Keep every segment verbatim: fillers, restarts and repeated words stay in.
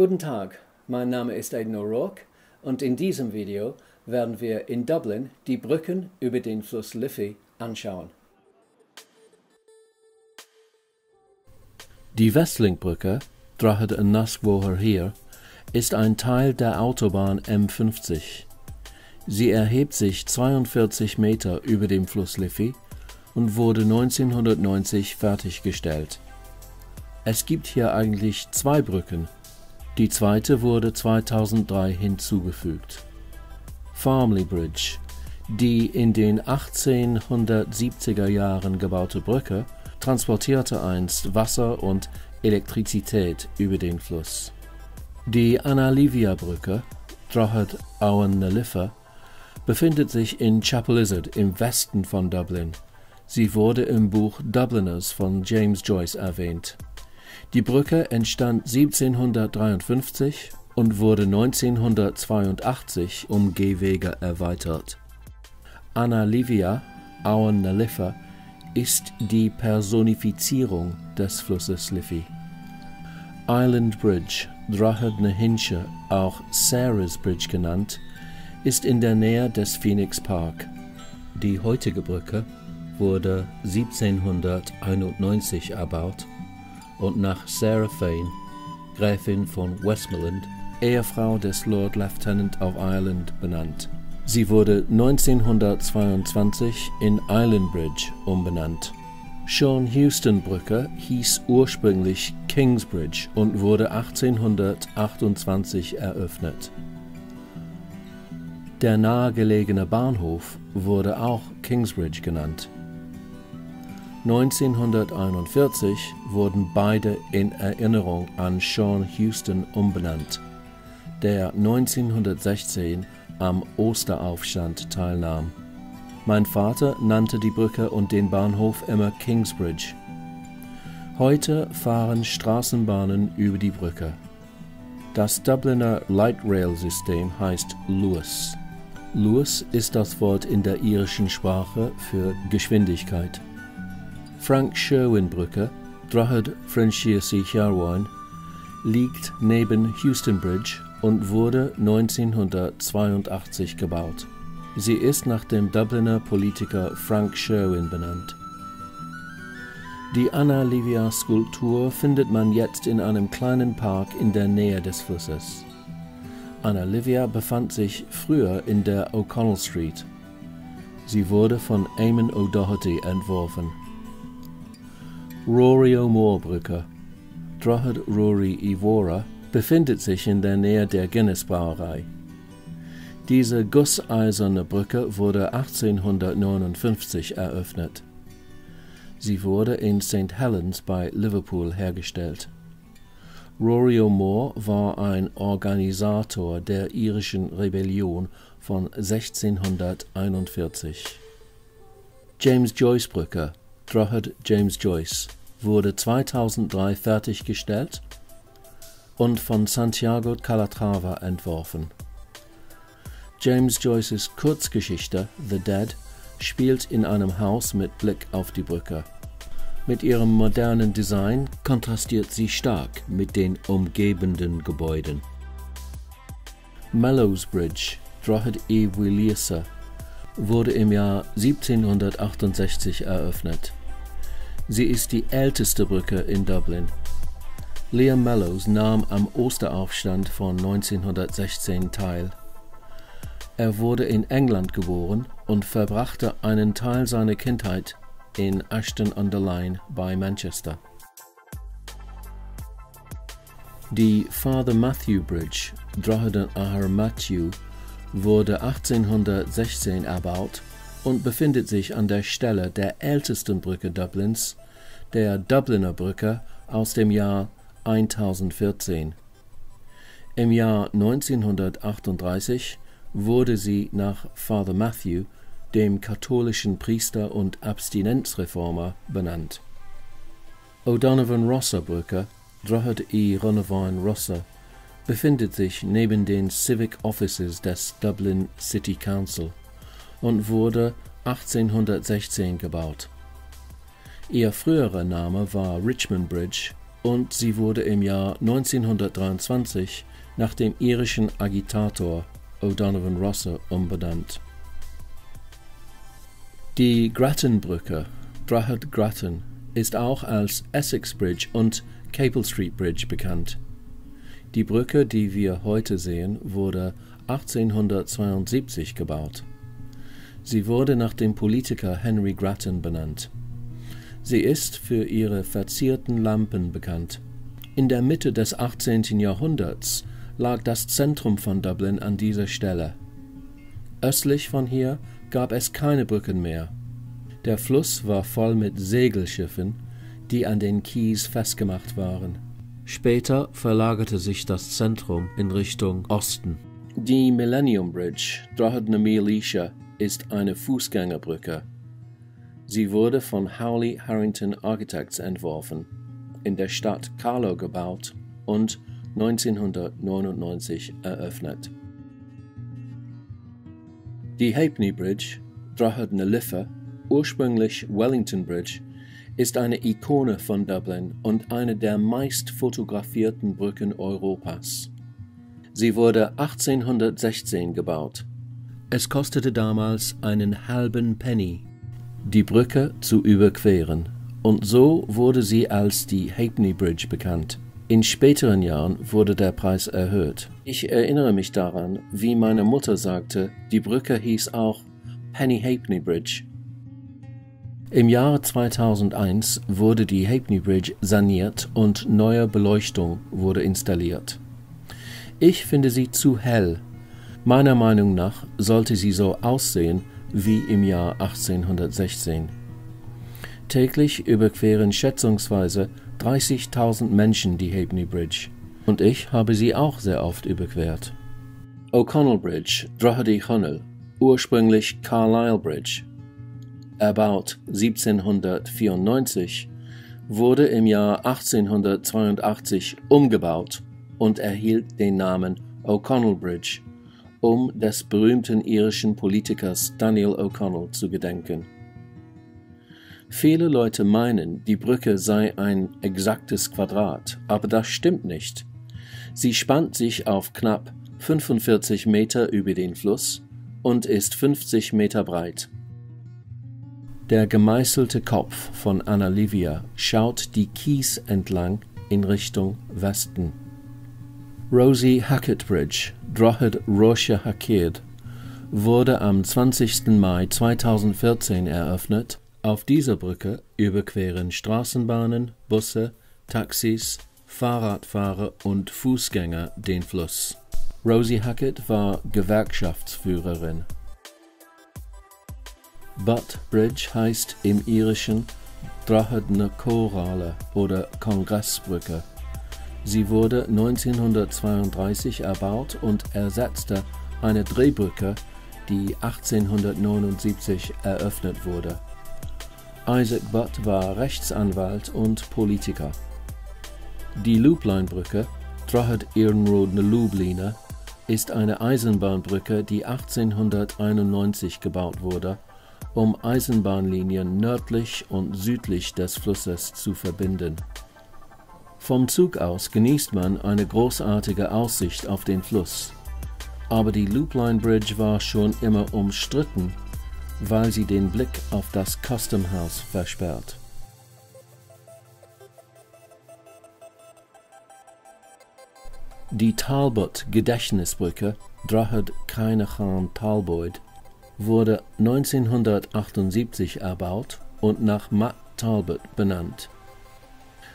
Guten Tag, mein Name ist Aidan O'Rourke und in diesem Video werden wir in Dublin die Brücken über den Fluss Liffey anschauen. Die Westlinkbrücke, Droichead and Nuskwoher hier, ist ein Teil der Autobahn M fünfzig. Sie erhebt sich zweiundvierzig Meter über dem Fluss Liffey und wurde neunzehnhundertneunzig fertiggestellt. Es gibt hier eigentlich zwei Brücken. Die zweite wurde zweitausenddrei hinzugefügt. Farmley Bridge, die in den achtzehnhundertsiebziger Jahren gebaute Brücke, transportierte einst Wasser und Elektrizität über den Fluss. Die Anna-Livia-Brücke, Droichead Owen na Liffa, befindet sich in Chapelizod im Westen von Dublin. Sie wurde im Buch Dubliners von James Joyce erwähnt. Die Brücke entstand siebzehnhundertdreiundfünfzig und wurde neunzehnhundertzweiundachtzig um Gehwege erweitert. Anna-Livia, Owen na Liffa, ist die Personifizierung des Flusses Liffey. Island Bridge, Droichead na hInse, auch Sarah's Bridge genannt, ist in der Nähe des Phoenix Park. Die heutige Brücke wurde siebzehnhunderteinundneunzig erbaut und nach Sarah Fane, Gräfin von Westmoreland, Ehefrau des Lord Lieutenant of Ireland, benannt. Sie wurde neunzehnhundertzweiundzwanzig in Island Bridge umbenannt. Seán Heuston Brücke hieß ursprünglich Kingsbridge und wurde achtzehnhundertachtundzwanzig eröffnet. Der nahegelegene Bahnhof wurde auch Kingsbridge genannt. neunzehnhunderteinundvierzig wurden beide in Erinnerung an Seán Heuston umbenannt, der neunzehnhundertsechzehn am Osteraufstand teilnahm. Mein Vater nannte die Brücke und den Bahnhof immer Kingsbridge. Heute fahren Straßenbahnen über die Brücke. Das Dubliner Light Rail System heißt Luas. Luas ist das Wort in der irischen Sprache für Geschwindigkeit. Frank Sherwin Brücke, Droichead Francis Sherwin, liegt neben Heuston Bridge und wurde neunzehnhundertzweiundachtzig gebaut. Sie ist nach dem Dubliner Politiker Frank Sherwin benannt. Die Anna-Livia-Skulptur findet man jetzt in einem kleinen Park in der Nähe des Flusses. Anna-Livia befand sich früher in der O'Connell Street. Sie wurde von Eamon O'Doherty entworfen. Rory O'More Brücke, Droichead Rory Ivora, befindet sich in der Nähe der Guinness-Brauerei. Diese gusseiserne Brücke wurde achtzehnhundertneunundfünfzig eröffnet. Sie wurde in Saint Helens bei Liverpool hergestellt. Rory O'More war ein Organisator der irischen Rebellion von sechzehnhunderteinundvierzig. James Joyce Brücke, Droichead James Joyce, wurde zweitausenddrei fertiggestellt und von Santiago Calatrava entworfen. James Joyces Kurzgeschichte The Dead spielt in einem Haus mit Blick auf die Brücke. Mit ihrem modernen Design kontrastiert sie stark mit den umgebenden Gebäuden. Mellows Bridge, Droichead na hInse, wurde im Jahr siebzehnhundertachtundsechzig eröffnet. Sie ist die älteste Brücke in Dublin. Liam Mellows nahm am Osteraufstand von neunzehnhundertsechzehn teil. Er wurde in England geboren und verbrachte einen Teil seiner Kindheit in Ashton-under-Lyne bei Manchester. Die Father Matthew Bridge, Droichead na hInse, wurde achtzehnhundertsechzehn erbaut und befindet sich an der Stelle der ältesten Brücke Dublins, der Dubliner Brücke aus dem Jahr eintausendvierzehn. Im Jahr neunzehnhundertachtunddreißig wurde sie nach Father Matthew, dem katholischen Priester und Abstinenzreformer, benannt. O'Donovan Rossa Brücke, Droichead na Ronavan Rossa, befindet sich neben den Civic Offices des Dublin City Council und wurde achtzehnhundertsechzehn gebaut. Ihr früherer Name war Richmond Bridge und sie wurde im Jahr neunzehnhundertdreiundzwanzig nach dem irischen Agitator O'Donovan Rossa umbenannt. Die Grattanbrücke, Droichead Grattan, ist auch als Essex Bridge und Capel Street Bridge bekannt. Die Brücke, die wir heute sehen, wurde achtzehnhundertzweiundsiebzig gebaut. Sie wurde nach dem Politiker Henry Grattan benannt. Sie ist für ihre verzierten Lampen bekannt. In der Mitte des achtzehnten Jahrhunderts lag das Zentrum von Dublin an dieser Stelle. Östlich von hier gab es keine Brücken mehr. Der Fluss war voll mit Segelschiffen, die an den Quays festgemacht waren. Später verlagerte sich das Zentrum in Richtung Osten. Die Millennium Bridge, Droichead na hInse, ist eine Fußgängerbrücke. Sie wurde von Howley Harrington Architects entworfen, in der Stadt Carlow gebaut und neunzehnhundertneunundneunzig eröffnet. Die Ha'penny Bridge, Droichead na Liffa, ursprünglich Wellington Bridge, ist eine Ikone von Dublin und eine der meist fotografierten Brücken Europas. Sie wurde achtzehnhundertsechzehn gebaut. Es kostete damals einen halben Penny, die Brücke zu überqueren, und so wurde sie als die Ha'penny Bridge bekannt. In späteren Jahren wurde der Preis erhöht. Ich erinnere mich daran, wie meine Mutter sagte, die Brücke hieß auch Penny Ha'penny Bridge. Im Jahre zweitausendeins wurde die Ha'penny Bridge saniert und neue Beleuchtung wurde installiert. Ich finde sie zu hell. Meiner Meinung nach sollte sie so aussehen wie im Jahr achtzehnhundertsechzehn. Täglich überqueren schätzungsweise dreißigtausend Menschen die Ha'penny Bridge, und ich habe sie auch sehr oft überquert. O'Connell Bridge, Droichead O'Connell, ursprünglich Carlisle Bridge, erbaut siebzehnhundertvierundneunzig, wurde im Jahr achtzehnhundertzweiundachtzig umgebaut und erhielt den Namen O'Connell Bridge, um des berühmten irischen Politikers Daniel O'Connell zu gedenken. Viele Leute meinen, die Brücke sei ein exaktes Quadrat, aber das stimmt nicht. Sie spannt sich auf knapp fünfundvierzig Meter über den Fluss und ist fünfzig Meter breit. Der gemeißelte Kopf von Anna Livia schaut die Quays entlang in Richtung Westen. Rosie Hackett Bridge, Droichead Rocha Hackett, wurde am zwanzigsten Mai zweitausendvierzehn eröffnet. Auf dieser Brücke überqueren Straßenbahnen, Busse, Taxis, Fahrradfahrer und Fußgänger den Fluss. Rosie Hackett war Gewerkschaftsführerin. Butt Bridge heißt im Irischen Droichead na Comhairle oder Kongressbrücke. Sie wurde neunzehnhundertzweiunddreißig erbaut und ersetzte eine Drehbrücke, die achtzehnhundertneunundsiebzig eröffnet wurde. Isaac Butt war Rechtsanwalt und Politiker. Die Lublin-Brücke, Droichead Iarnróid na Lublina, ist eine Eisenbahnbrücke, die achtzehnhunderteinundneunzig gebaut wurde, um Eisenbahnlinien nördlich und südlich des Flusses zu verbinden. Vom Zug aus genießt man eine großartige Aussicht auf den Fluss, aber die Loopline Bridge war schon immer umstritten, weil sie den Blick auf das Custom House versperrt. Die Talbot-Gedächtnisbrücke, Droichead Cainneachán Talbot, wurde neunzehnhundertachtundsiebzig erbaut und nach Matt Talbot benannt.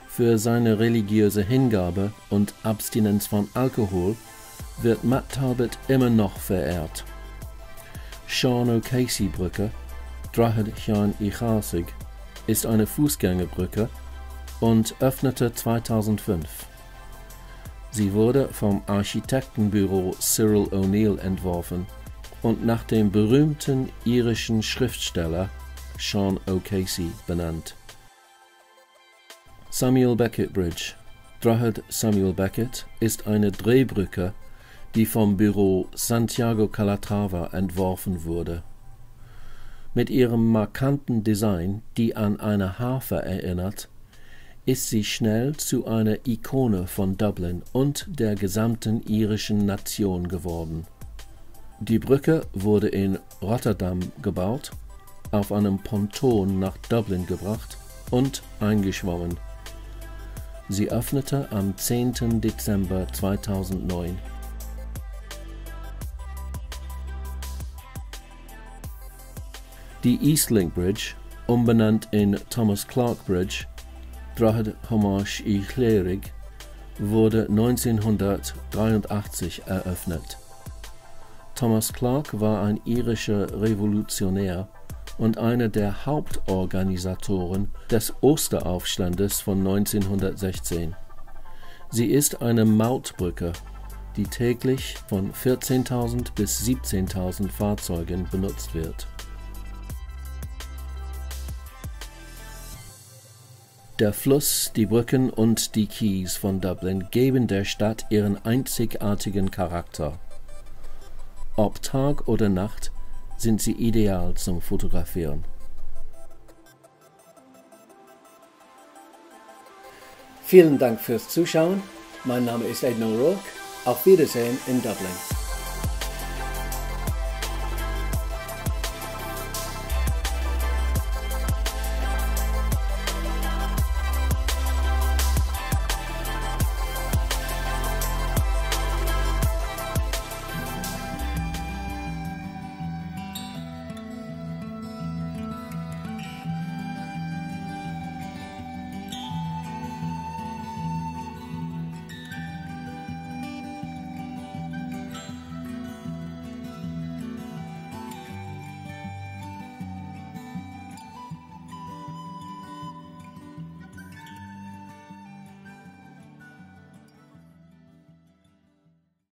Für seine religiöse Hingabe und Abstinenz von Alkohol wird Matt Talbot immer noch verehrt. Sean O'Casey Brücke, Droichead Seán Heuston, ist eine Fußgängerbrücke und öffnete zweitausendfünf. Sie wurde vom Architektenbüro Cyril O'Neill entworfen und nach dem berühmten irischen Schriftsteller Seán O'Casey benannt. Samuel Beckett Bridge, Droichead Samuel Beckett, ist eine Drehbrücke, die vom Büro Santiago Calatrava entworfen wurde. Mit ihrem markanten Design, die an eine Harfe erinnert, ist sie schnell zu einer Ikone von Dublin und der gesamten irischen Nation geworden. Die Brücke wurde in Rotterdam gebaut, auf einem Ponton nach Dublin gebracht und eingeschwommen. Sie öffnete am zehnten Dezember zweitausendneun. Die Eastlink Bridge, umbenannt in Thomas Clark Bridge, Droichead Chumas I Chlérigh, wurde neunzehnhundertdreiundachtzig eröffnet. Thomas Clark war ein irischer Revolutionär und einer der Hauptorganisatoren des Osteraufstandes von neunzehnhundertsechzehn. Sie ist eine Mautbrücke, die täglich von vierzehntausend bis siebzehntausend Fahrzeugen benutzt wird. Der Fluss, die Brücken und die Quays von Dublin geben der Stadt ihren einzigartigen Charakter. Ob Tag oder Nacht sind sie ideal zum Fotografieren. Vielen Dank fürs Zuschauen. Mein Name ist Aidan O'Rourke. Auf Wiedersehen in Dublin.